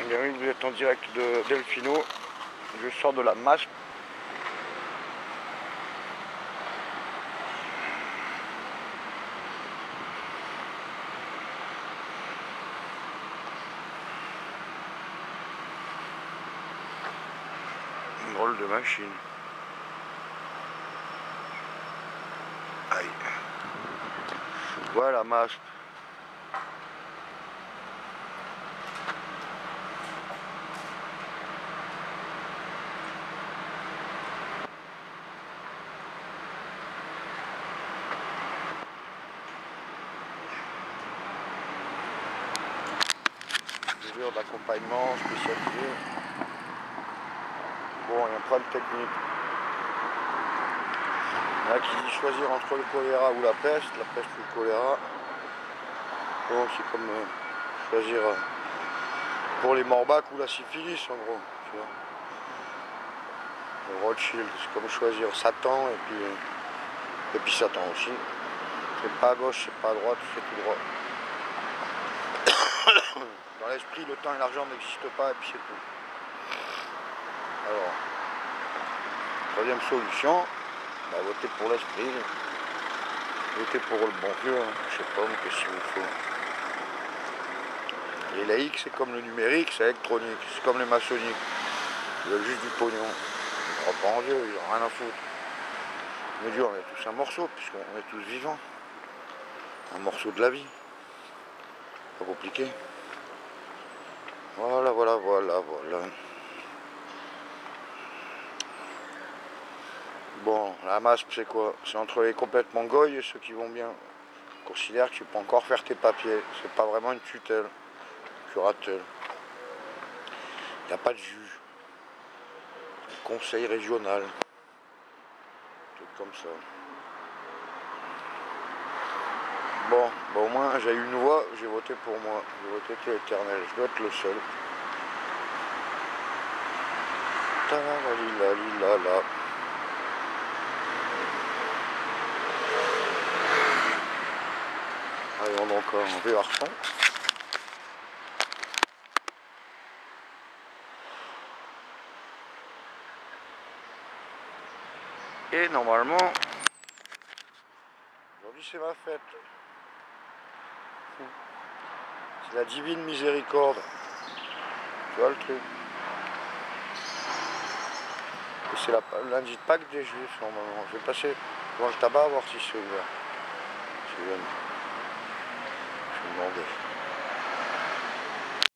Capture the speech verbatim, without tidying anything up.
Eh bien oui, vous êtes en direct de Delfino. Je sors de la M A S P. Une drôle de machine. Aïe. Voilà M A S P. D'accompagnement spécialisé. Bon, il y a un problème technique. Il y en a qui disent choisir entre le choléra ou la peste, la peste ou le choléra. Bon, c'est comme euh, choisir euh, pour les morbacs ou la syphilis en gros. Tu vois. Le Rothschild, c'est comme choisir Satan et puis, euh, et puis Satan aussi. C'est pas à gauche, c'est pas à droite, c'est tout droit. Dans l'esprit, le temps et l'argent n'existent pas et puis c'est tout. Alors, troisième solution, bah, voter pour l'esprit, voter pour le bon Dieu, hein. Je sais pas, mais qu'est-ce qu'il vous faut. Les laïcs, c'est comme le numérique, c'est électronique, c'est comme les maçonniques. Ils veulent juste du pognon. Ils ne croient pas en Dieu, ils n'ont rien à foutre. Mais Dieu, on est tous un morceau, puisqu'on est tous vivants. Un morceau de la vie. Pas compliqué. Voilà, voilà, voilà, voilà. Bon, la M A S P, c'est quoi? C'est entre les complètement goy et ceux qui vont bien. On considère que tu peux encore faire tes papiers. C'est pas vraiment une tutelle, curatelle. Il n'y a pas de juge. Un conseil régional. Tout comme ça. Bon, bah au moins j'ai eu une voix, j'ai voté pour moi, j'ai voté que l'éternel, je dois être le seul. Ta la la la la la. Allons donc un vieux harçon. Et normalement, aujourd'hui c'est ma fête. C'est la divine miséricorde. Tu vois le truc. Et c'est lundi de Pâques des Juifs normalement. Je vais passer devant le tabac voir si c'est ouvert. Si je vais me demander.